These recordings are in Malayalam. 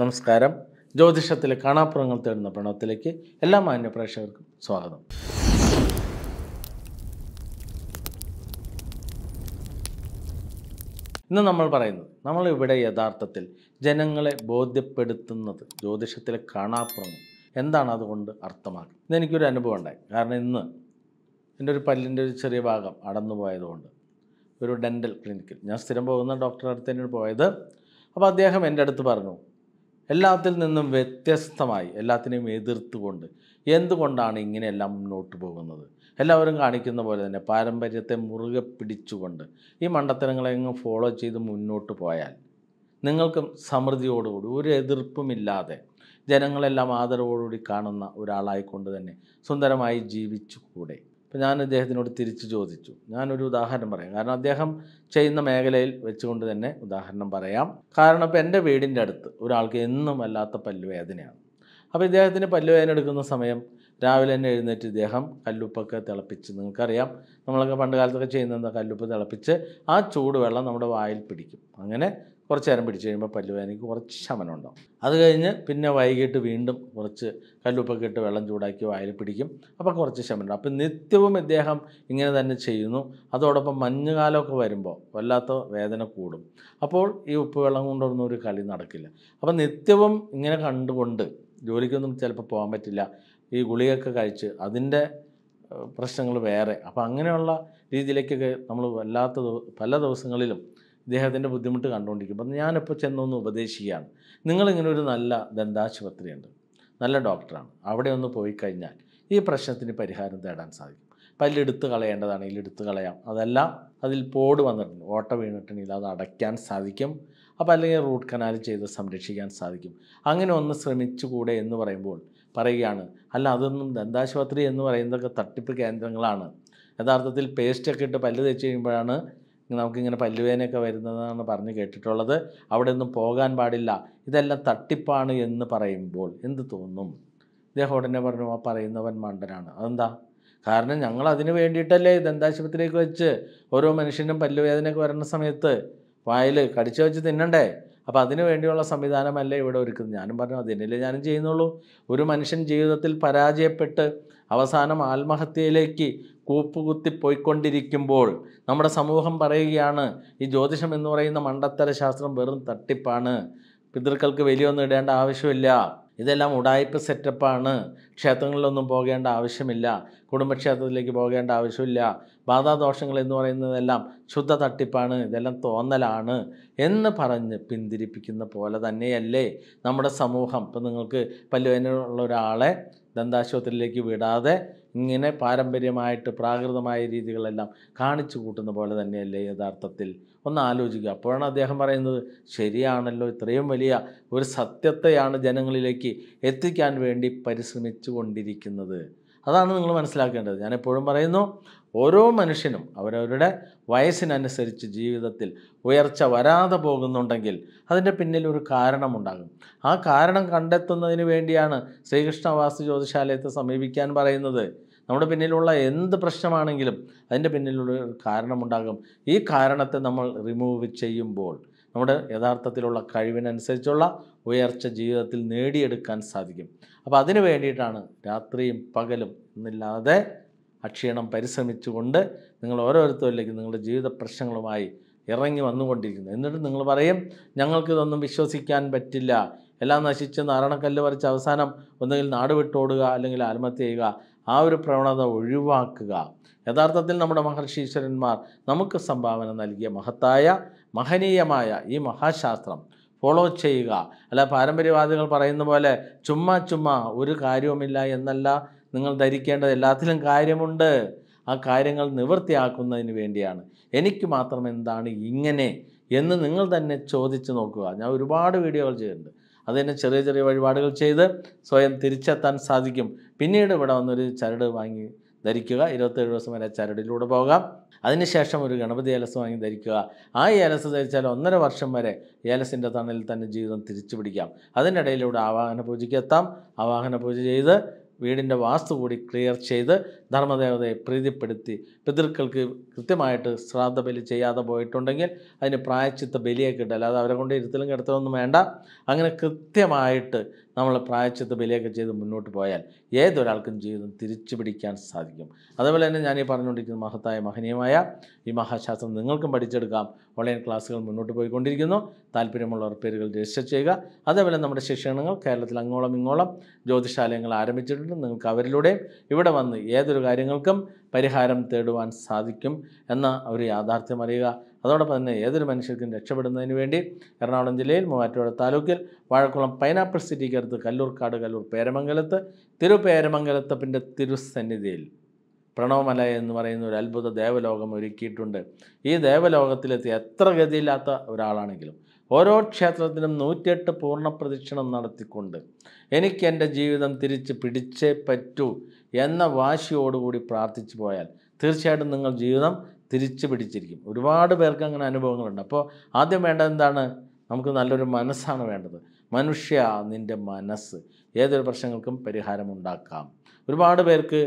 നമസ്കാരം. ജ്യോതിഷത്തിലെ കാണാപ്പുറങ്ങൾ തേടുന്ന പ്രണവത്തിലേക്ക് എല്ലാ മാന്യ പ്രേക്ഷകർക്കും സ്വാഗതം. ഇന്ന് നമ്മൾ പറയുന്നത്, നമ്മളിവിടെ യഥാർത്ഥത്തിൽ ജനങ്ങളെ ബോധ്യപ്പെടുത്തുന്നത് ജ്യോതിഷത്തിലെ കാണാപ്പുറങ്ങൾ എന്താണ്, അതുകൊണ്ട് അർത്ഥമാക്കും. ഇതെനിക്കൊരു അനുഭവം ഉണ്ടായി. കാരണം ഇന്ന് എൻ്റെ ഒരു പല്ലിൻ്റെ ഒരു ചെറിയ ഭാഗം അടന്നു പോയതുകൊണ്ട് ഒരു ഡെൻ്റൽ ക്ലിനിക്കിൽ ഞാൻ സ്ഥിരം പോകുന്ന ഡോക്ടറെ അടുത്ത് തന്നെയാണ് പോയത്. അപ്പോൾ അദ്ദേഹം എൻ്റെ അടുത്ത് പറഞ്ഞു, എല്ലാത്തിൽ നിന്നും വ്യത്യസ്തമായി എല്ലാത്തിനെയും എതിർത്തുകൊണ്ട് എന്തുകൊണ്ടാണ് ഇങ്ങനെയെല്ലാം മുന്നോട്ട് പോകുന്നത്, എല്ലാവരും കാണിക്കുന്ന പോലെ തന്നെ പാരമ്പര്യത്തെ മുറുകെ പിടിച്ചുകൊണ്ട് ഈ മണ്ടത്തരങ്ങളെങ്ങ് ഫോളോ ചെയ്ത് മുന്നോട്ട് പോയാൽ നിങ്ങൾക്കും സമൃദ്ധിയോടുകൂടി ഒരു എതിർപ്പുമില്ലാതെ ജനങ്ങളെല്ലാം ആദരവോടുകൂടി കാണുന്ന ഒരാളായിക്കൊണ്ട് തന്നെ സുന്ദരമായി ജീവിച്ചു കൂടെ. അപ്പോൾ ഞാൻ അദ്ദേഹത്തിനോട് തിരിച്ചു ചോദിച്ചു. ഞാനൊരു ഉദാഹരണം പറയാം, കാരണം അദ്ദേഹം ചെയ്യുന്ന മേഖലയിൽ വെച്ചുകൊണ്ട് തന്നെ ഉദാഹരണം പറയാം. കാരണം ഇപ്പോൾ എൻ്റെ വീടിൻ്റെ അടുത്ത് ഒരാൾക്ക് എന്നും അല്ലാത്ത പല്ലുവേദനയാണ്. അപ്പോൾ ഇദ്ദേഹത്തിന് പല്ലുവേദന എടുക്കുന്ന സമയം രാവിലെ തന്നെ എഴുന്നേറ്റ് ഇദ്ദേഹം കല്ലുപ്പൊക്കെ തിളപ്പിച്ച്, നിങ്ങൾക്കറിയാം നമ്മളൊക്കെ പണ്ട് കാലത്തൊക്കെ ചെയ്യുന്നതെന്താ, കല്ലുപ്പ് തിളപ്പിച്ച് ആ ചൂടുവെള്ളം നമ്മുടെ വായിൽ പിടിക്കും. അങ്ങനെ കുറച്ച് നേരം പിടിച്ച് കഴിയുമ്പോൾ പല്ലുവേദനയ്ക്ക് കുറച്ച് ശമനം ഉണ്ടാവും. അത് കഴിഞ്ഞ് പിന്നെ വൈകിട്ട് വീണ്ടും കുറച്ച് കല്ലുപ്പൊക്കെ ഇട്ട് വെള്ളം ചൂടാക്കി വായിൽ പിടിക്കും. അപ്പോൾ കുറച്ച് ശമനം ഉണ്ടാവും. അപ്പോൾ നിത്യവും ഇദ്ദേഹം ഇങ്ങനെ തന്നെ ചെയ്യുന്നു. അതോടൊപ്പം മഞ്ഞുകാലമൊക്കെ വരുമ്പോൾ വല്ലാത്ത വേദന കൂടും. അപ്പോൾ ഈ ഉപ്പുവെള്ളം കൊണ്ടൊന്നും ഒരു കളി നടക്കില്ല. അപ്പോൾ നിത്യവും ഇങ്ങനെ കണ്ടുകൊണ്ട് ജോലിക്കൊന്നും ചിലപ്പോൾ പോകാൻ പറ്റില്ല. ഈ ഗുളികയൊക്കെ കഴിച്ച് അതിൻ്റെ പ്രശ്നങ്ങൾ വേറെ. അപ്പോൾ അങ്ങനെയുള്ള രീതിയിലേക്കൊക്കെ നമ്മൾ വല്ലാത്ത പല ദിവസങ്ങളിലും ഇദ്ദേഹത്തിൻ്റെ ബുദ്ധിമുട്ട് കണ്ടുകൊണ്ടിരിക്കുമ്പോൾ ഞാനിപ്പോൾ ചെന്നൊന്ന് ഉപദേശിക്കുകയാണ്. നിങ്ങളിങ്ങനെ ഒരു നല്ല ദന്താശുപത്രിയുണ്ട്, നല്ല ഡോക്ടറാണ്, അവിടെ ഒന്ന് പോയി കഴിഞ്ഞാൽ ഈ പ്രശ്നത്തിന് പരിഹാരം തേടാൻ സാധിക്കും. പല്ലെടുത്ത് കളയേണ്ടതാണെങ്കിൽ എടുത്ത് കളയാം, അതല്ല അതിൽ പോട് വന്നിട്ടുണ്ട്, ഓട്ട വീണിട്ടുണ്ടെങ്കിൽ അത് അടയ്ക്കാൻ സാധിക്കും. അപ്പോൾ അല്ലെങ്കിൽ റൂട്ട് കനാൽ ചെയ്ത് സംരക്ഷിക്കാൻ സാധിക്കും. അങ്ങനെ ഒന്ന് ശ്രമിച്ചുകൂടെ എന്ന് പറയുകയാണ്. അല്ല, അതൊന്നും ദന്താശുപത്രി എന്ന് പറയുന്നതൊക്കെ തട്ടിപ്പ് കേന്ദ്രങ്ങളാണ്. യഥാർത്ഥത്തിൽ പേസ്റ്റൊക്കെ ഇട്ട് പല്ല് തേച്ച് കഴിയുമ്പോഴാണ് നമുക്കിങ്ങനെ പല്ലുവേനയൊക്കെ വരുന്നതെന്നാണ് പറഞ്ഞ് കേട്ടിട്ടുള്ളത്. അവിടെ ഒന്നും പോകാൻ പാടില്ല, ഇതെല്ലാം തട്ടിപ്പാണ് എന്ന് പറയുമ്പോൾ എന്ത് തോന്നും? ഇദ്ദേഹം ഉടനെ പറഞ്ഞു, ആ പറയുന്നവൻ മണ്ടനാണ്. അതെന്താ? കാരണം ഞങ്ങൾ അതിന് വേണ്ടിയിട്ടല്ലേ ദന്താശുപത്രിയൊക്കെ വെച്ച് ഓരോ മനുഷ്യനും പല്ലുവേദനയൊക്കെ വരുന്ന സമയത്ത് വായിൽ കടിച്ചു വെച്ച് തിന്നണ്ടേ? അപ്പോൾ അതിനു വേണ്ടിയുള്ള സംവിധാനമല്ലേ ഇവിടെ ഒരുക്കുന്നത്. ഞാനും പറഞ്ഞു, അതിനല്ലേ ഞാനും ചെയ്യുന്നുള്ളൂ. ഒരു മനുഷ്യൻ ജീവിതത്തിൽ പരാജയപ്പെട്ട് അവസാനം ആത്മഹത്യയിലേക്ക് കൂപ്പുകുത്തി പോയിക്കൊണ്ടിരിക്കുമ്പോൾ നമ്മുടെ സമൂഹം പറയുകയാണ്, ഈ ജ്യോതിഷം എന്ന് പറയുന്ന മണ്ടത്തര ശാസ്ത്രം വെറും തട്ടിപ്പാണ്, പിതൃക്കൾക്ക് വലിയൊന്നും ഇടേണ്ട ആവശ്യമില്ല, ഇതെല്ലാം ഉടായ്പ സെറ്റപ്പാണ്, ക്ഷേത്രങ്ങളിലൊന്നും പോകേണ്ട ആവശ്യമില്ല, കുടുംബക്ഷേത്രത്തിലേക്ക് പോകേണ്ട ആവശ്യമില്ല, ബാധാദോഷങ്ങൾ എന്ന് പറയുന്നതെല്ലാം ശുദ്ധ തട്ടിപ്പാണ്, ഇതെല്ലാം തോന്നലാണ് എന്ന് പറഞ്ഞ് പിന്തിരിപ്പിക്കുന്ന പോലെ തന്നെയല്ലേ നമ്മുടെ സമൂഹം. ഇപ്പം നിങ്ങൾക്ക് പല്ലുവേദനയുള്ള ഒരാളെ ദന്താശുപത്രിയിലേക്ക് വിടാതെ ഇങ്ങനെ പാരമ്പര്യമായിട്ട് പ്രാകൃതമായ രീതികളെല്ലാം കാണിച്ചു കൂട്ടുന്ന പോലെ തന്നെയല്ലേ യഥാർത്ഥത്തിൽ? ഒന്ന് ആലോചിക്കുക. അപ്പോഴാണ് അദ്ദേഹം പറയുന്നത്, ശരിയാണല്ലോ, ഇത്രയും വലിയ ഒരു സത്യത്തെയാണ് ജനങ്ങളിലേക്ക് എത്തിക്കാൻ വേണ്ടി പരിശ്രമിച്ചു കൊണ്ടിരിക്കുന്നത്. അതാണ് നിങ്ങൾ മനസ്സിലാക്കേണ്ടത്. ഞാൻ എപ്പോഴും പറയുന്നു, ഓരോ മനുഷ്യനും അവരവരുടെ വയസ്സിനനുസരിച്ച് ജീവിതത്തിൽ ഉയർച്ച വരാതെ പോകുന്നുണ്ടെങ്കിൽ അതിൻ്റെ പിന്നിൽ ഒരു കാരണമുണ്ടാകും. ആ കാരണം കണ്ടെത്തുന്നതിന് വേണ്ടിയാണ് ശ്രീകൃഷ്ണ വാസ്തു ജ്യോതിശാലയത്തെ സമീപിക്കാൻ പറയുന്നത്. നമ്മുടെ പിന്നിലുള്ള എന്ത് പ്രശ്നമാണെങ്കിലും അതിൻ്റെ പിന്നിലുള്ള ഒരു കാരണമുണ്ടാകും. ഈ കാരണത്തെ നമ്മൾ റിമൂവ് ചെയ്യുമ്പോൾ നമ്മുടെ യഥാർത്ഥത്തിലുള്ള കഴിവിനനുസരിച്ചുള്ള ഉയർച്ച ജീവിതത്തിൽ നേടിയെടുക്കാൻ സാധിക്കും. അപ്പോൾ അതിനു വേണ്ടിയിട്ടാണ് രാത്രിയും പകലും എന്നില്ലാതെ അക്ഷീണം പരിശ്രമിച്ചുകൊണ്ട് നിങ്ങൾ ഓരോരുത്തരിലേക്ക് നിങ്ങളുടെ ജീവിത പ്രശ്നങ്ങളുമായി ഇറങ്ങി വന്നുകൊണ്ടിരിക്കുന്നത്. എന്നിട്ട് നിങ്ങൾ പറയും, ഞങ്ങൾക്കിതൊന്നും വിശ്വസിക്കാൻ പറ്റില്ല, എല്ലാം നശിച്ച് നാരണക്കല്ല് വരച്ച് അവസാനം ഒന്നുകിൽ നാട് വിട്ടോടുക അല്ലെങ്കിൽ ആത്മഹത്യ ചെയ്യുക. ആ ഒരു പ്രവണത ഒഴിവാക്കുക. യഥാർത്ഥത്തിൽ നമ്മുടെ മഹർഷി ഈശ്വരന്മാർ നമുക്ക് സംഭാവന നൽകിയ മഹത്തായ മഹനീയമായ ഈ മഹാശാസ്ത്രം ഫോളോ ചെയ്യുക. അല്ല, പാരമ്പര്യവാദികൾ പറയുന്ന പോലെ ചുമ്മാ ഒരു കാര്യവുമില്ല എന്നല്ല നിങ്ങൾ ധരിക്കേണ്ടത്. എല്ലാത്തിലും കാര്യമുണ്ട്. ആ കാര്യങ്ങൾ നിവൃത്തിയാക്കുന്നതിന് വേണ്ടിയാണ്. എനിക്ക് മാത്രം എന്താണ് ഇങ്ങനെ എന്ന് നിങ്ങൾ തന്നെ ചോദിച്ച് നോക്കുക. ഞാൻ ഒരുപാട് വീഡിയോകൾ ചെയ്തിട്ടുണ്ട്. അതിന് ചെറിയ ചെറിയ വഴിപാടുകൾ ചെയ്ത് സ്വയം തിരിച്ചെത്താൻ സാധിക്കും. പിന്നീട് ഇവിടെ വന്നൊരു ചരട് വാങ്ങി ധരിക്കുക, 27 ദിവസം വരെ ചരടിലൂടെ പോകാം. അതിനുശേഷം ഒരു ഗണപതി ഏലസ് വാങ്ങി ധരിക്കുക. ആ ഏലസ് ധരിച്ചാൽ 1.5 വർഷം വരെ ഏലസിൻ്റെ തണലിൽ തന്നെ ജീവിതം തിരിച്ചു പിടിക്കാം. അതിനിടയിലൂടെ ആവാഹന പൂജയ്ക്ക് എത്താം. ആവാഹന പൂജ ചെയ്ത് വീടിൻ്റെ വാസ്തു കൂടി ക്ലിയർ ചെയ്ത് ധർമ്മദേവതയെ പ്രീതിപ്പെടുത്തി പിതൃക്കൾക്ക് കൃത്യമായിട്ട് ശ്രാദ്ധ ബലി ചെയ്യാതെ പോയിട്ടുണ്ടെങ്കിൽ അതിന് പ്രായച്ചിത്ത ബലിയൊക്കെ ഇട്ട്, അല്ലാതെ അവരെ കൊണ്ട് ഇരുത്തലും കിടത്തലൊന്നും വേണ്ട. അങ്ങനെ കൃത്യമായിട്ട് നമ്മൾ പ്രായച്ചിത്ത ബലിയൊക്കെ ചെയ്ത് മുന്നോട്ട് പോയാൽ ഏതൊരാൾക്കും ജീവിതം തിരിച്ചു പിടിക്കാൻ സാധിക്കും. അതേപോലെ തന്നെ ഞാൻ ഈ പറഞ്ഞുകൊണ്ടിരിക്കുന്ന മഹത്തായ മഹനീയമായ ഈ മഹാശാസ്ത്രം നിങ്ങൾക്കും പഠിച്ചെടുക്കാം. ഓൺലൈൻ ക്ലാസ്സുകൾ മുന്നോട്ട് പോയിക്കൊണ്ടിരിക്കുന്നു. താല്പര്യമുള്ളവർ പേരുകൾ രജിസ്റ്റർ ചെയ്യുക. അതേപോലെ നമ്മുടെ ശിക്ഷണങ്ങൾ കേരളത്തിൽ അങ്ങോളം ഇങ്ങോളം ജ്യോതിശാലയങ്ങൾ ആരംഭിച്ചിട്ടുണ്ട്. നിങ്ങൾക്ക് അവരിലൂടെയും ഇവിടെ വന്ന് ഏതൊരു കാര്യങ്ങൾക്കും പരിഹാരം തേടുവാൻ സാധിക്കും എന്ന ഒരു യാഥാർത്ഥ്യം അറിയുക. അതോടൊപ്പം തന്നെ ഏതൊരു മനുഷ്യർക്കും രക്ഷപ്പെടുന്നതിന് വേണ്ടി എറണാകുളം ജില്ലയിൽ മൂവാറ്റുപുഴ താലൂക്കിൽ വാഴക്കുളം പൈനാപ്പിൾ സിറ്റിക്കടുത്ത് കല്ലൂർക്കാട് കല്ലൂർ പേരമംഗലത്ത് തിരുപേരമംഗലത്തപ്പിൻ്റെ തിരുസന്നിധിയിൽ പ്രണവമല എന്ന് പറയുന്ന ഒരു അത്ഭുത ദേവലോകം ഒരുക്കിയിട്ടുണ്ട്. ഈ ദേവലോകത്തിലെത്തി എത്ര ഗതിയില്ലാത്ത ഒരാളാണെങ്കിലും ഓരോ ക്ഷേത്രത്തിലും 108 പൂർണ്ണ പ്രദക്ഷിണം നടത്തിക്കൊണ്ട് എനിക്ക് എൻ്റെ ജീവിതം തിരിച്ച് പിടിച്ചേ പറ്റൂ എന്ന വാശിയോടുകൂടി പ്രാർത്ഥിച്ചു പോയാൽ തീർച്ചയായിട്ടും നിങ്ങൾ ജീവിതം തിരിച്ചു പിടിച്ചിരിക്കും. ഒരുപാട് പേർക്ക് അങ്ങനെ അനുഭവങ്ങളുണ്ട്. അപ്പോൾ ആദ്യം വേണ്ടത് എന്താണ്? നമുക്ക് നല്ലൊരു മനസ്സാണ് വേണ്ടത്. മനുഷ്യ, നിൻ്റെ മനസ്സ്. ഏതൊരു പ്രശ്നങ്ങൾക്കും പരിഹാരമുണ്ടാക്കാം. ഒരുപാട് പേർക്ക്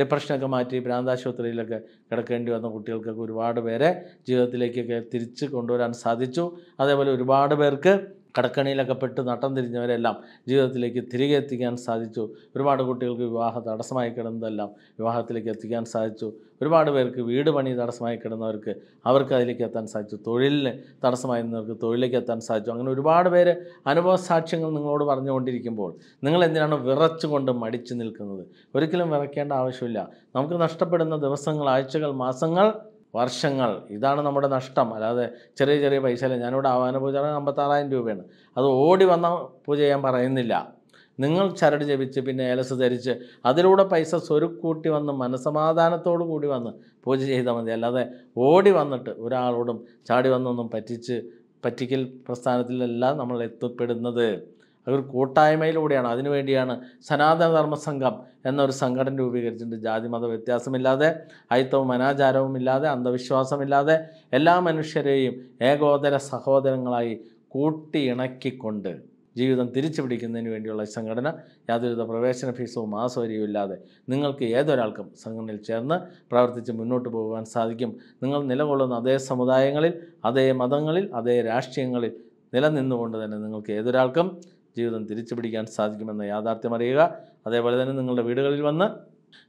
ഡിപ്രഷനൊക്കെ മാറ്റി ഭ്രാന്താശുപത്രിയിലൊക്കെ കിടക്കേണ്ടി വന്ന കുട്ടികൾക്കൊക്കെ ഒരുപാട് പേരെ ജീവിതത്തിലേക്കൊക്കെ തിരിച്ച് കൊണ്ടുവരാൻ സാധിച്ചു. അതേപോലെ ഒരുപാട് പേർക്ക് കടക്കണിയിലൊക്കെ പെട്ട് നട്ടം തിരിഞ്ഞവരെല്ലാം ജീവിതത്തിലേക്ക് തിരികെ എത്തിക്കാൻ സാധിച്ചു. ഒരുപാട് കുട്ടികൾക്ക് വിവാഹ തടസ്സമായി കിടന്നതെല്ലാം വിവാഹത്തിലേക്ക് എത്തിക്കാൻ സാധിച്ചു. ഒരുപാട് പേർക്ക് വീട് പണി തടസ്സമായി കിടന്നവർക്ക് അവർക്ക് അതിലേക്ക് എത്താൻ സാധിച്ചു. തൊഴിലിന് തടസ്സമായിരുന്നവർക്ക് തൊഴിലേക്ക് എത്താൻ സാധിച്ചു. അങ്ങനെ ഒരുപാട് പേര് അനുഭവ സാക്ഷ്യങ്ങൾ നിങ്ങളോട് പറഞ്ഞുകൊണ്ടിരിക്കുമ്പോൾ നിങ്ങൾ എന്തിനാണ് വിറച്ചുകൊണ്ട് മടിച്ചു നിൽക്കുന്നത്? ഒരിക്കലും വിറയ്ക്കേണ്ട ആവശ്യമില്ല. നമുക്ക് നഷ്ടപ്പെടുന്ന ദിവസങ്ങൾ, ആഴ്ചകൾ, മാസങ്ങൾ, വർഷങ്ങൾ ഇതാണ് നമ്മുടെ നഷ്ടം. അല്ലാതെ ചെറിയ ചെറിയ പൈസയില്ല. ഞാനിവിടെ ആവാന പൂജ 56,000 രൂപയാണ്. അത് ഓടി വന്ന പൂജ ഞാൻ പറയുന്നില്ല. നിങ്ങൾ ചരട് ജപിച്ച് പിന്നെ ഏലസ് ധരിച്ച് അതിലൂടെ പൈസ സ്വരുക്കൂട്ടി വന്ന് മനസ്സമാധാനത്തോടു കൂടി വന്ന് പൂജ ചെയ്താൽ മതി. അല്ലാതെ ഓടി വന്നിട്ട് ഒരാളോടും ചാടി വന്നൊന്നും പറ്റിക്കൽ പ്രസ്ഥാനത്തിലല്ല നമ്മൾ എത്തപ്പെടുന്നത്. അതൊരു കൂട്ടായ്മയിലൂടെയാണ്. അതിനുവേണ്ടിയാണ് സനാതനധർമ്മ സംഘം എന്നൊരു സംഘടന രൂപീകരിച്ചിട്ടുണ്ട്. ജാതിമത വ്യത്യാസമില്ലാതെ, അയിത്തവും അനാചാരവും ഇല്ലാതെ, അന്ധവിശ്വാസമില്ലാതെ എല്ലാ മനുഷ്യരെയും ഏകോദര സഹോദരങ്ങളായി കൂട്ടിയിണക്കിക്കൊണ്ട് ജീവിതം തിരിച്ചു പിടിക്കുന്നതിന് വേണ്ടിയുള്ള സംഘടന. യാതൊരുവിധ പ്രവേശന ഫീസോ മാസവരിയും ഇല്ലാതെ നിങ്ങൾക്ക് ഏതൊരാൾക്കും സംഘടനയിൽ ചേർന്ന് പ്രവർത്തിച്ച് മുന്നോട്ട് പോകുവാൻ സാധിക്കും. നിങ്ങൾ നിലകൊള്ളുന്ന അതേ സമുദായങ്ങളിൽ, അതേ മതങ്ങളിൽ, അതേ രാഷ്ട്രീയങ്ങളിൽ നിലനിന്നുകൊണ്ട് തന്നെ നിങ്ങൾക്ക് ഏതൊരാൾക്കും ജീവിതം തിരിച്ചു പിടിക്കാൻ സാധിക്കുമെന്ന യാഥാർത്ഥ്യം അറിയുക. അതേപോലെ തന്നെ നിങ്ങളുടെ വീടുകളിൽ വന്ന്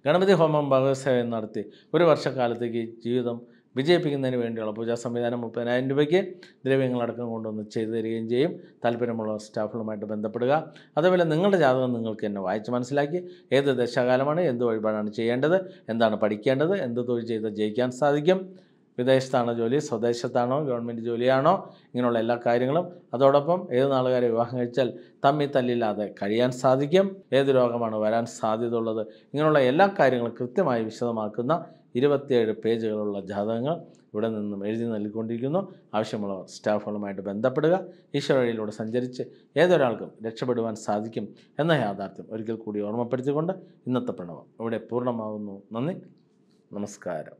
ഗണപതി ഹോമം ഭഗവത്സേവം നടത്തി ഒരു വർഷക്കാലത്തേക്ക് ജീവിതം വിജയിപ്പിക്കുന്നതിന് വേണ്ടിയുള്ള പൂജാ സംവിധാനം 30,000 രൂപയ്ക്ക് ദ്രവ്യങ്ങളടക്കം കൊണ്ടുവന്ന് ചെയ്തു തരികയും ചെയ്യും. താല്പര്യമുള്ള സ്റ്റാഫുകളുമായിട്ട് ബന്ധപ്പെടുക. അതേപോലെ നിങ്ങളുടെ ജാതകം നിങ്ങൾക്ക് എന്നെ വായിച്ച് മനസ്സിലാക്കി ഏത് ദശാകാലമാണ്, എന്ത് വഴിപാടാണ് ചെയ്യേണ്ടത്, എന്താണ് പഠിക്കേണ്ടത്, എന്ത് തൊഴിൽ ചെയ്ത് ജയിക്കാൻ സാധിക്കും, വിദേശത്താണോ ജോലി, സ്വദേശത്താണോ, ഗവൺമെൻറ് ജോലിയാണോ, ഇങ്ങനെയുള്ള എല്ലാ കാര്യങ്ങളും. അതോടൊപ്പം ഏത് നാളുകാരെ വിവാഹം കഴിച്ചാൽ തമ്മി തല്ലില്ലാതെ കഴിയാൻ സാധിക്കും, ഏത് രോഗമാണ് വരാൻ സാധ്യത ഉള്ളത്, ഇങ്ങനെയുള്ള എല്ലാ കാര്യങ്ങളും കൃത്യമായി വിശദമാക്കുന്ന 27 പേജുകളുള്ള ജാതകങ്ങൾ ഇവിടെ നിന്നും എഴുതി നൽകിക്കൊണ്ടിരിക്കുന്നു. ആവശ്യമുള്ള സ്റ്റാഫുകളുമായിട്ട് ബന്ധപ്പെടുക. ഈശ്വരയിലൂടെ സഞ്ചരിച്ച് ഏതൊരാൾക്കും രക്ഷപ്പെടുവാൻ സാധിക്കും എന്ന യാഥാർത്ഥ്യം ഒരിക്കൽ കൂടി ഓർമ്മപ്പെടുത്തിക്കൊണ്ട് ഇന്നത്തെ പ്രണവം ഇവിടെ പൂർണ്ണമാകുന്നു. നന്ദി, നമസ്കാരം.